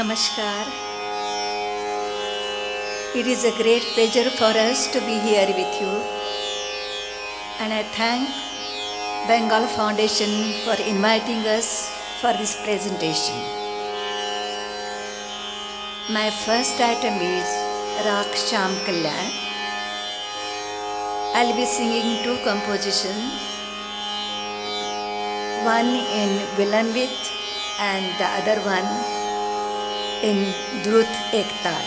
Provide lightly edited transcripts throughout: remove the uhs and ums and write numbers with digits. Namaskar. It is a great pleasure for us to be here with you, and I thank Bengal Foundation for inviting us for this presentation. My first item is Raag Shyam Kalyan. I'll be singing two compositions, one in Vilambit and the other one in Drut Ektal.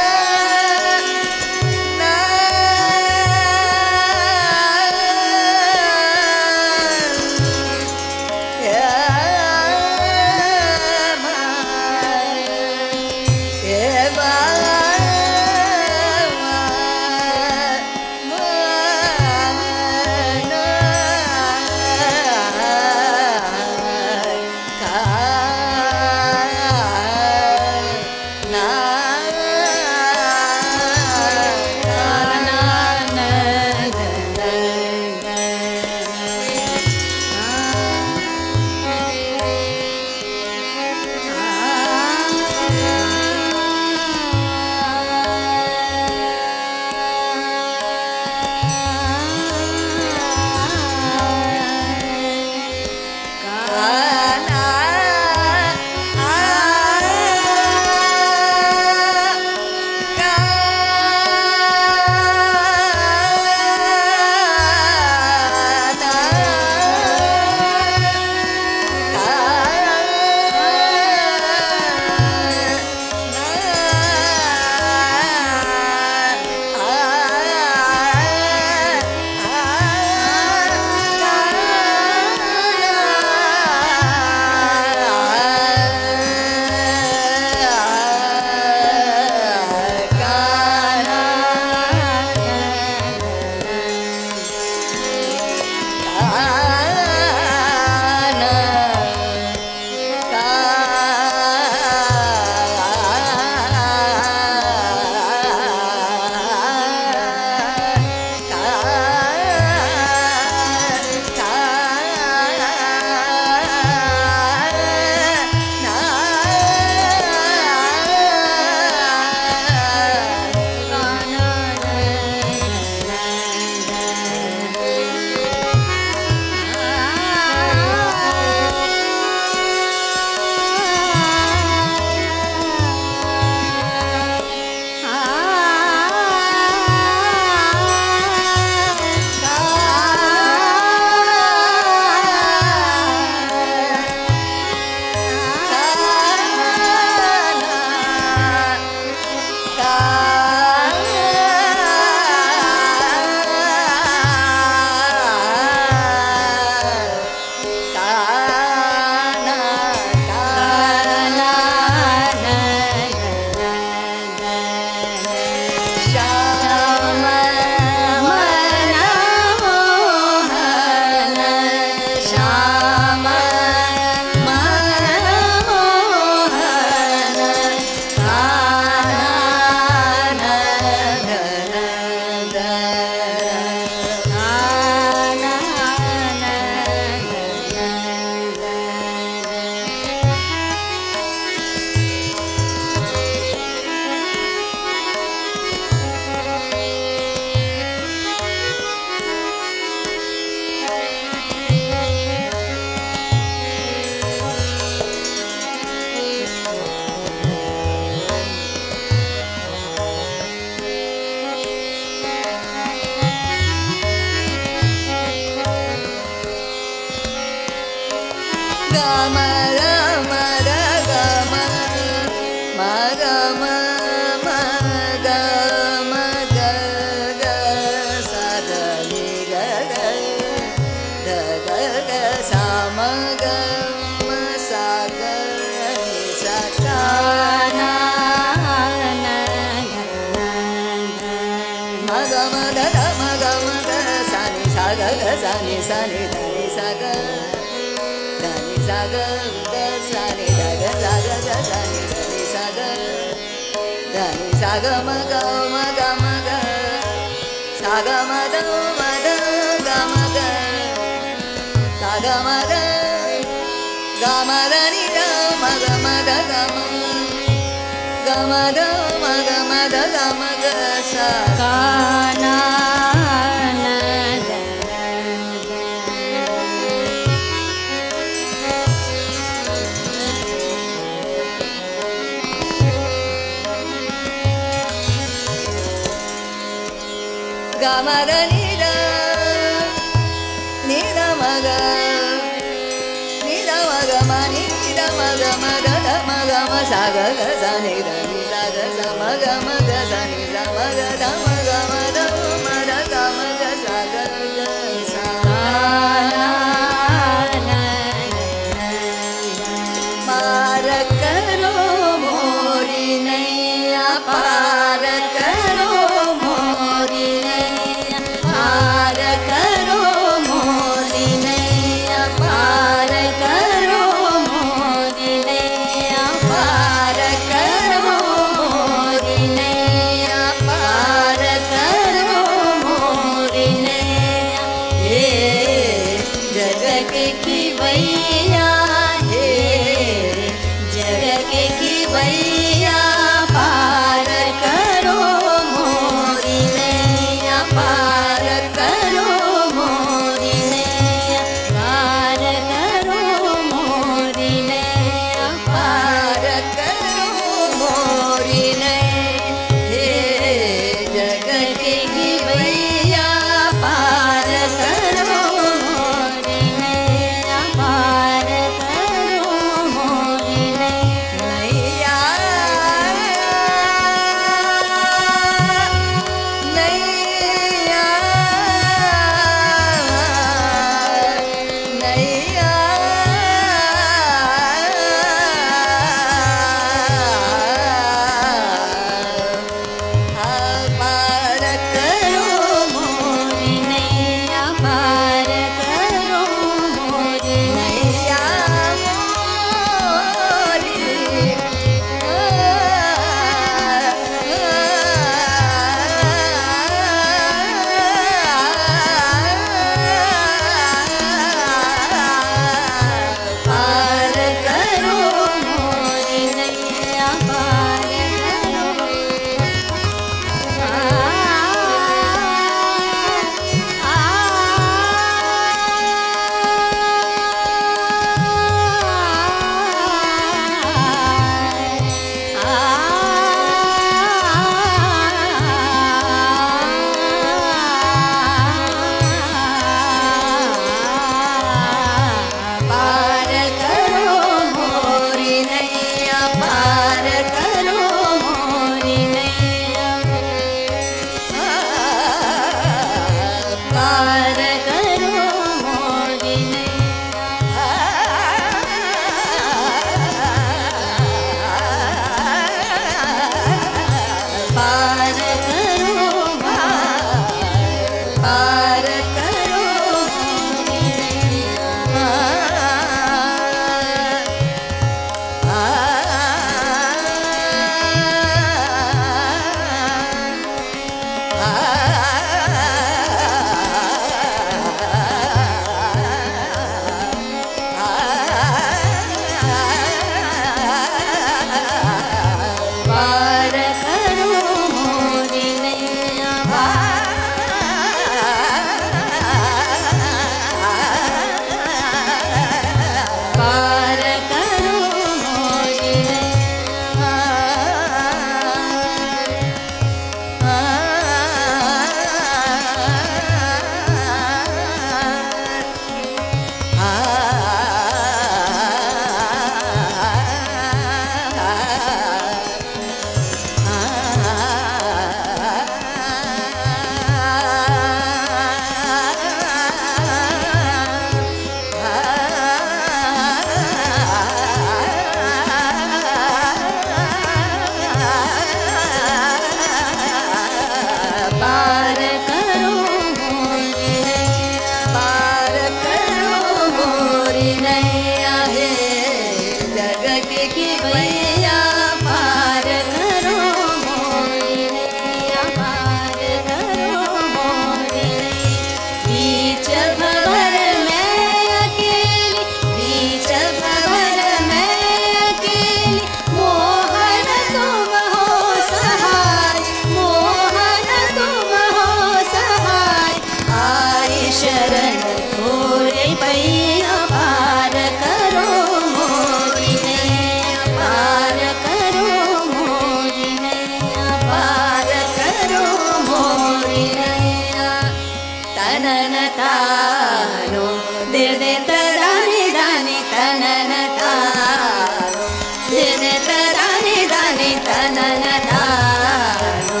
तननतारो देर दे तराने दाने तननतारो देर दे तराने दाने तननतारो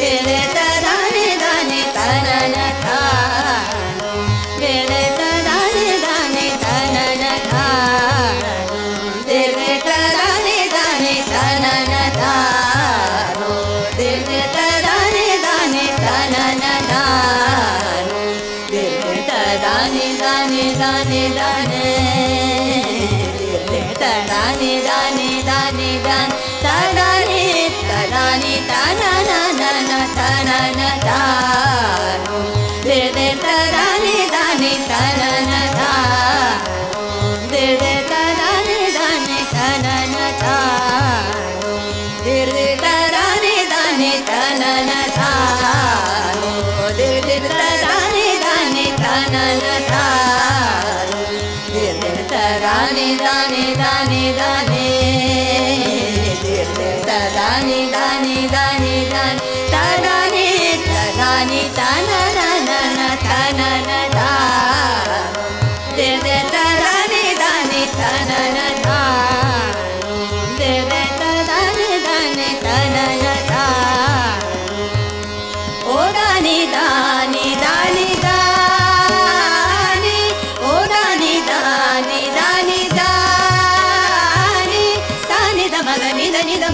देर दे तराने दाने तननतारो देर दे तराने दाने तननतारो देर दे तराने दाने तननतारो देर दे तराने दाने तननतारो dane dane ta dane dane dane dan ta dane ta dane ta na na na ta na na ta ro de de ta dane dane ta na na ta ro de de ta dane dane ta na na ta ro de de ta dane dane ta na na ta ro de de ta dane dane ta na na ta dane dane dane dane ta dane dane dane dane ta dane ta na na ta de de ta dane dane ta de de ta dane ta na ta o dane dane dane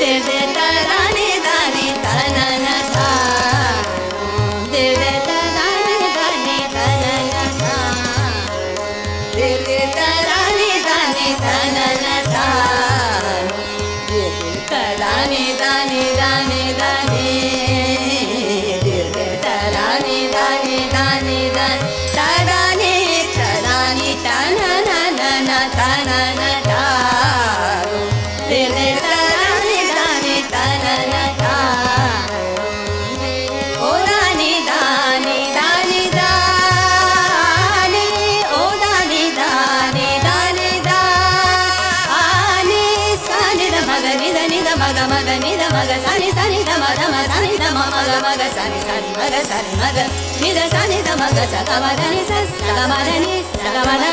de de ta rani dani ta na na ta de de ta rani dani ta na na ta de de ta rani dani ta na na ta de de ta rani dani dani dani maga sari maga nida sani da maga sagamadani sagamadani sagamana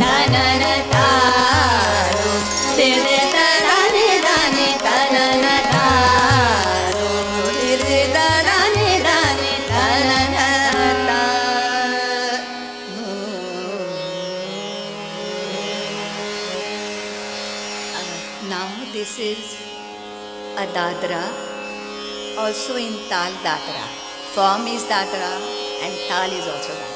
na na na ta ro de de ta rani dani ta na na ta ro de de ta rani dani ta na na ta now this is a dadra also in Tal Dadra. Form is Tatra and Tal is also Tatra.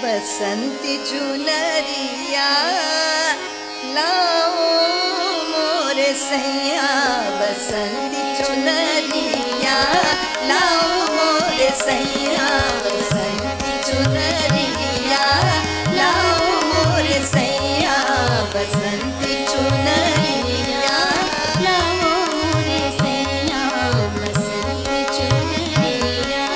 बसंती चुनरिया लाओ मोरे सैया बसंती चुनरिया लाओ मोरे सैया बसंती चुनरिया लाओ मोरे सैया बसंती चुनरिया लाओ मोरे सैया बसंती चुनरिया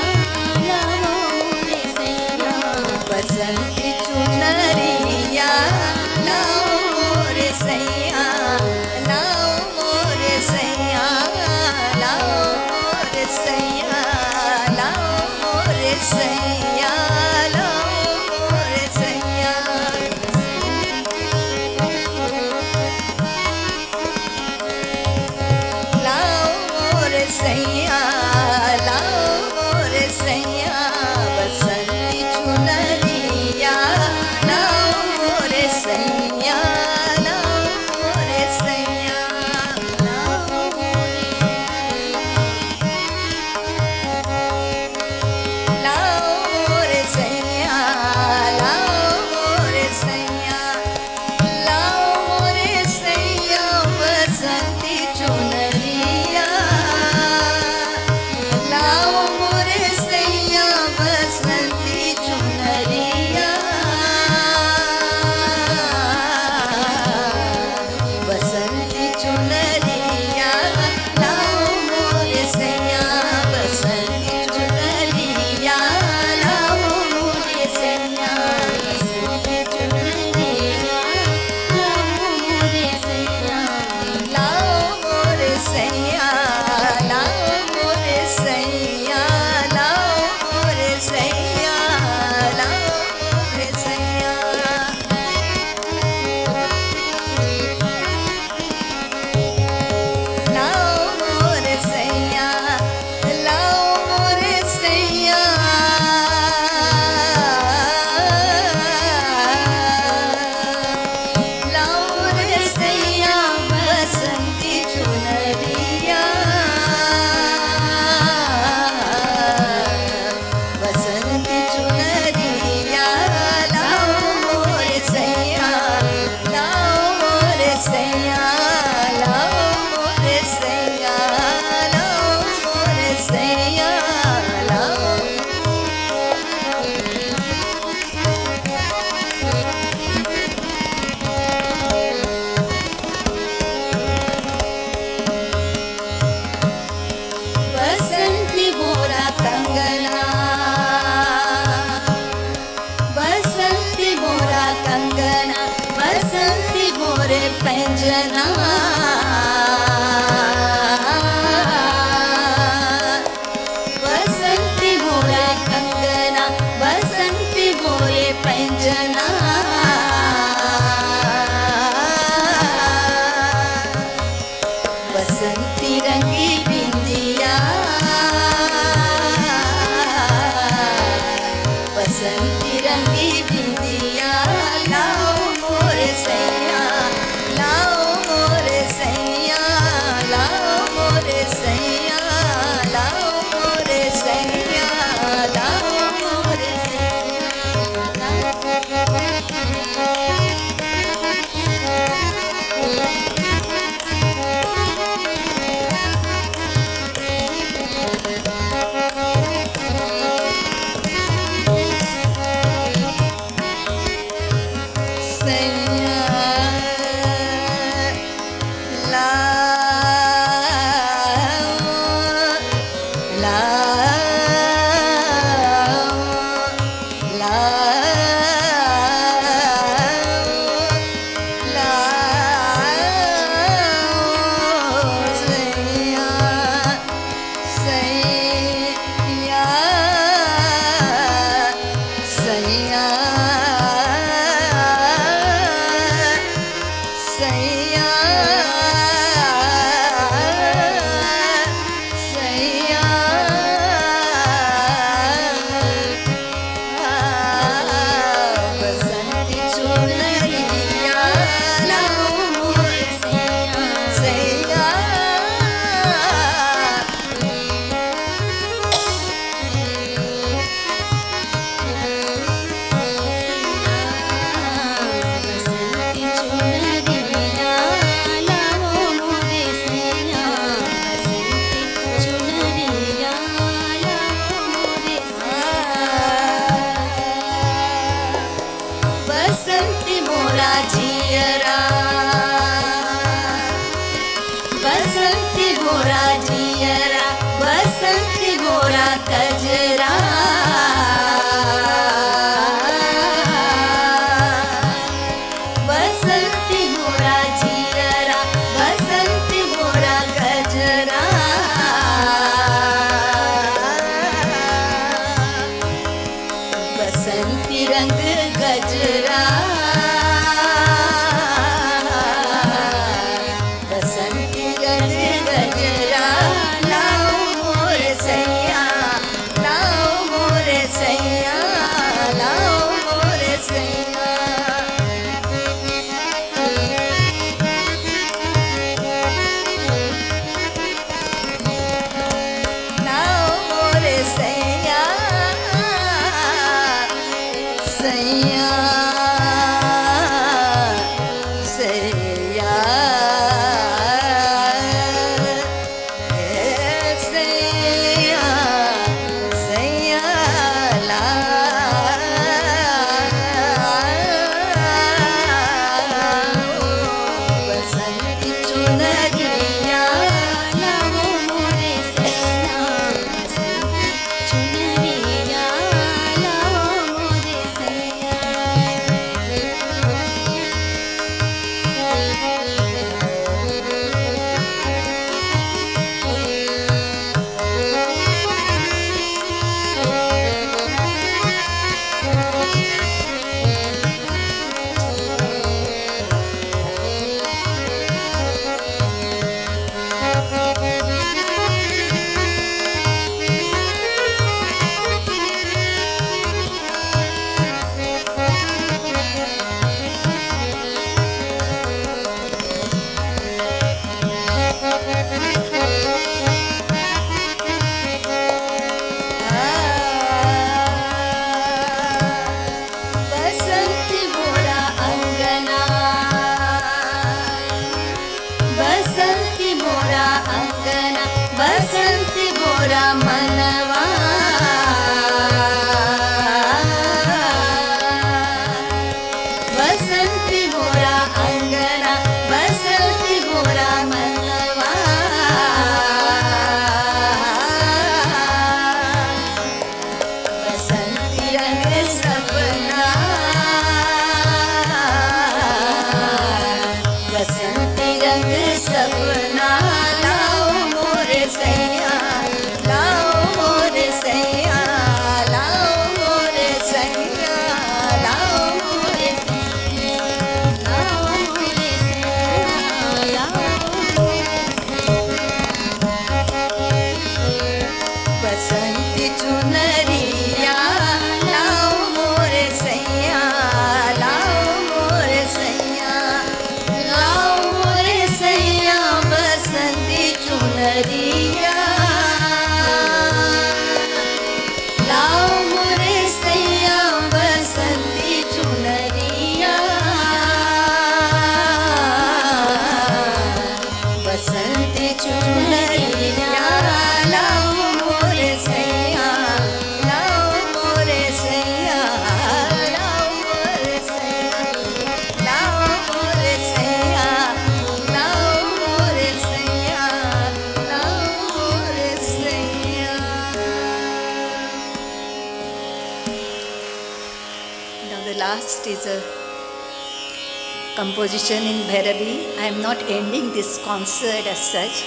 Composition in Bhairavi. I am not ending this concert as such.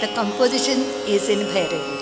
The composition is in Bhairavi.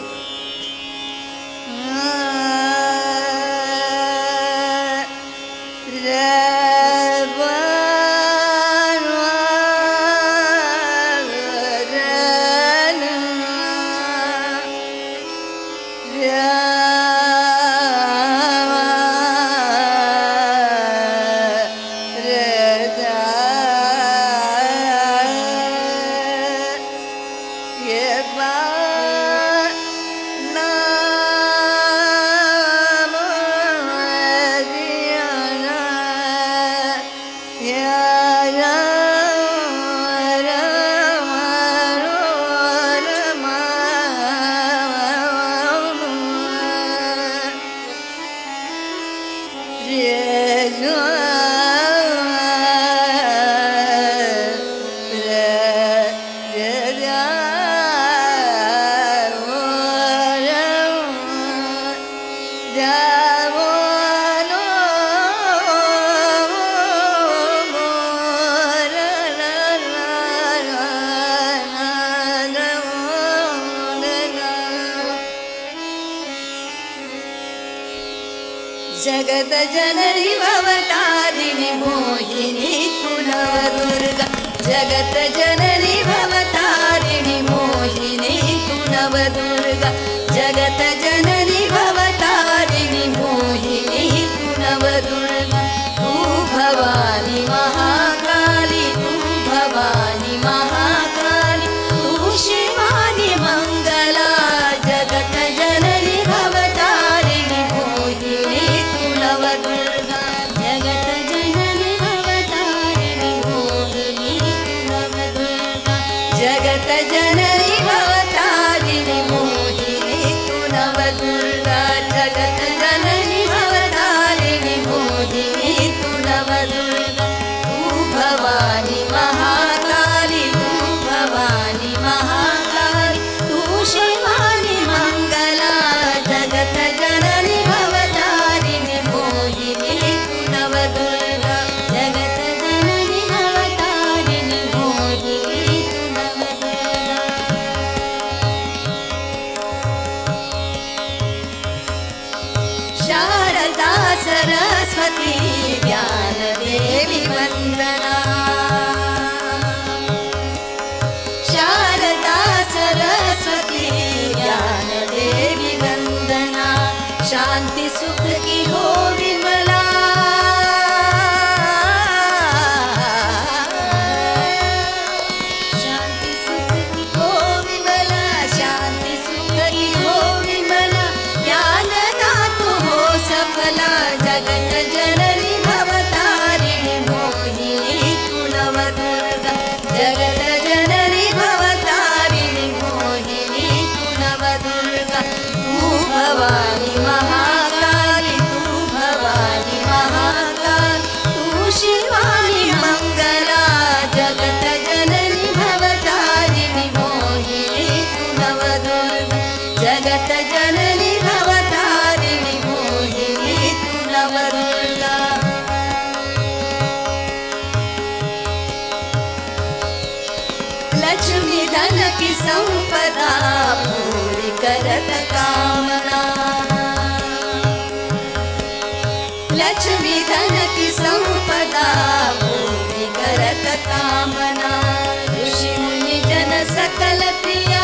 सकल प्रिया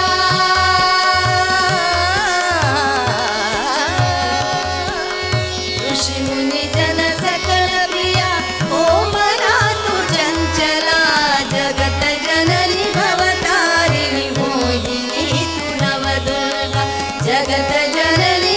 جنري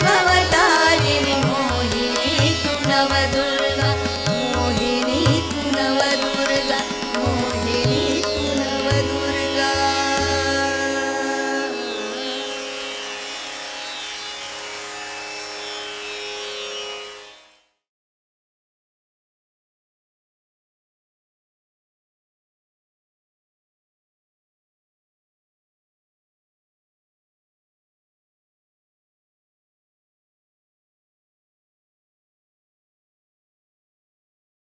بابا